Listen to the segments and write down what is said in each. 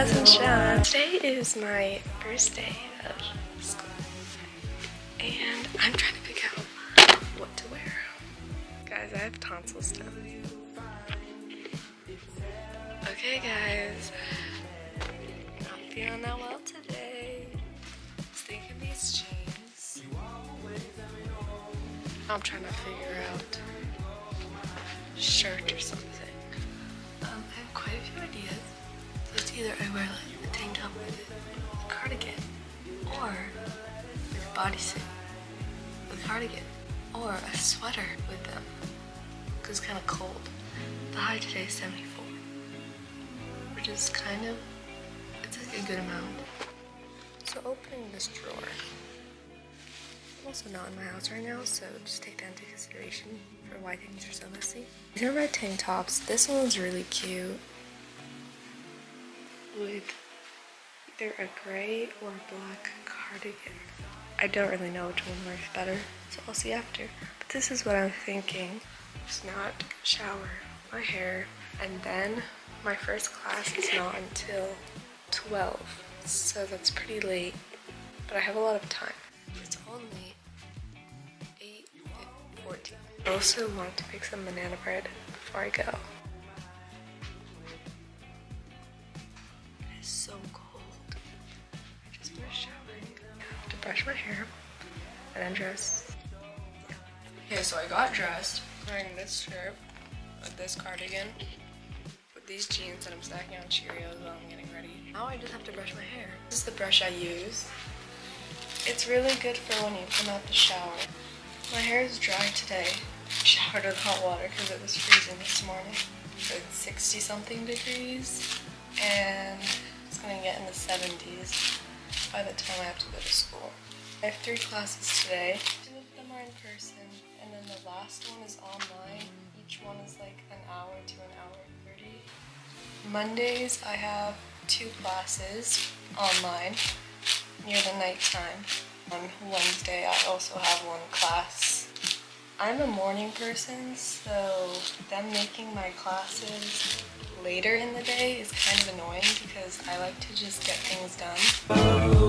Rise and shine. Today is my first day of school, and I'm trying to figure out what to wear. Guys, I have tonsil stuff. Okay guys, I'm feeling not well today. I was thinking these jeans. I'm trying to figure out a shirt or something. I have quite a few ideas. So it's either I wear like a tank top with a cardigan, or like a bodysuit with a cardigan, or a sweater with them, because it's kind of cold. The high today is 74, which is kind of, it's like a good amount. So opening this drawer, I'm also not in my house right now, so just take that into consideration for why things are so messy. Here are my tank tops. This one's really cute, with either a gray or a black cardigan. I don't really know which one works better, so I'll see after. But this is what I'm thinking. It's not shower, my hair, and then my first class is not until 12, so that's pretty late, but I have a lot of time. It's only 8:14. I also want to make some banana bread before I go. So cold. I just finished showering. I have to brush my hair and undress. Yeah. Okay, so I got dressed wearing this shirt with this cardigan with these jeans that I'm snacking on Cheerios while I'm getting ready. Now I just have to brush my hair. This is the brush I use. It's really good for when you come out the shower. My hair is dry today. I showered with hot water because it was freezing this morning. So it's 60 something degrees and it's going to get in the 70s by the time I have to go to school. I have 3 classes today. 2 of them are in person, and then the last one is online. Each one is like an hour to an hour and 30. Mondays I have 2 classes online near the nighttime. On Wednesday I also have 1 class. I'm a morning person, so them making my classes later in the day is kind of annoying because I like to just get things done.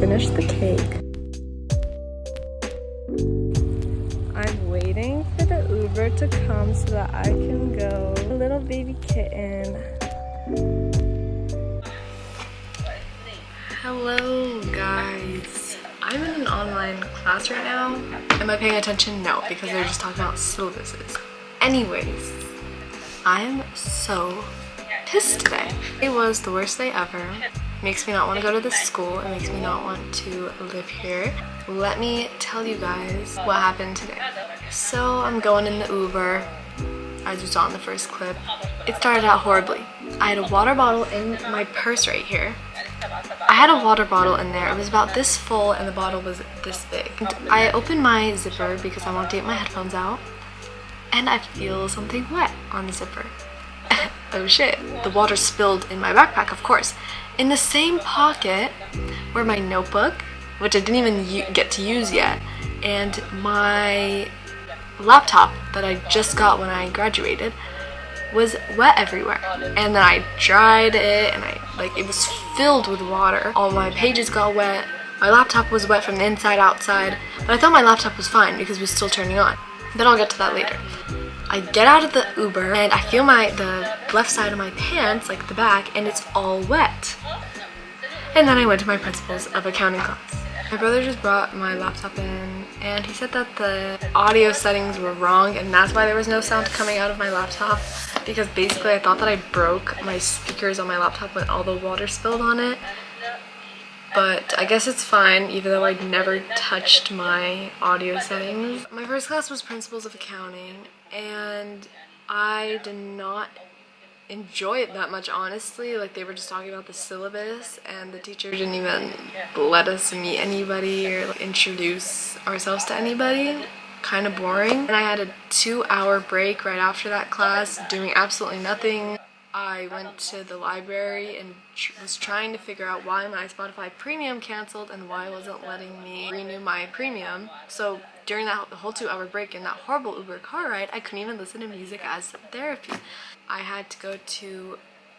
Finished the cake. I'm waiting for the Uber to come so that I can go. A little baby kitten. Hello guys. I'm in an online class right now. Am I paying attention? No, because they're just talking about syllabuses. Anyways, I'm so pissed today. It was the worst day ever. Makes me not want to go to this school. It makes me not want to live here. Let me tell you guys what happened today. So I'm going in the Uber, as you saw in the first clip. It started out horribly. I had a water bottle in my purse right here. I had a water bottle in there. It was about this full and the bottle was this big. And I opened my zipper because I want to take my headphones out, and I feel something wet on the zipper. Oh shit, the water spilled in my backpack, of course. In the same pocket were my notebook, which I didn't even get to use yet, and my laptop that I just got when I graduated was wet everywhere. And then I dried it, and it was filled with water. All my pages got wet. My laptop was wet from the inside outside, but I thought my laptop was fine because it was still turning on. But I'll get to that later. I get out of the Uber and I feel the left side of my pants, like the back, and it's all wet. And then I went to my principal's of accounting class. My brother just brought my laptop in and he said that the audio settings were wrong and that's why there was no sound coming out of my laptop, because basically I thought that I broke my speakers on my laptop when all the water spilled on it. But I guess it's fine, even though I never touched my audio settings. My first class was Principles of Accounting, and I did not enjoy it that much, honestly. Like, they were just talking about the syllabus, and the teacher didn't even let us meet anybody or like, introduce ourselves to anybody. Kind of boring. And I had a 2-hour break right after that class, doing absolutely nothing. I went to the library and was trying to figure out why my Spotify Premium canceled and why it wasn't letting me renew my premium. So during that whole 2-hour break and that horrible Uber car ride, I couldn't even listen to music as therapy. I had to go to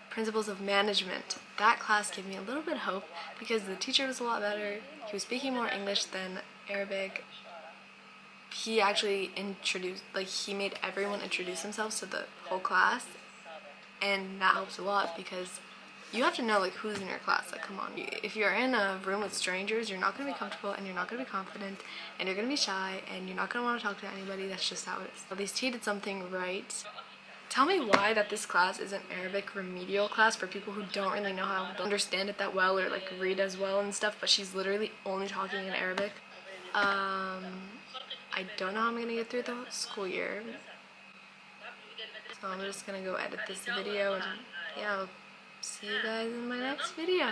Principles of Management. That class gave me a little bit of hope because the teacher was a lot better. He was speaking more English than Arabic. He actually introduced, like, he made everyone introduce themselves to the whole class. And that helps a lot because you have to know, like, who's in your class. Like, come on. If you're in a room with strangers, you're not going to be comfortable and you're not going to be confident and you're going to be shy and you're not going to want to talk to anybody. That's just how it is. At least he did something right. Tell me why that this class is an Arabic remedial class for people who don't really know how to understand it that well or, like, read as well and stuff, but she's literally only talking in Arabic. I don't know how I'm going to get through the school year. So I'm just gonna go edit this video and yeah, I'll see you guys in my next video.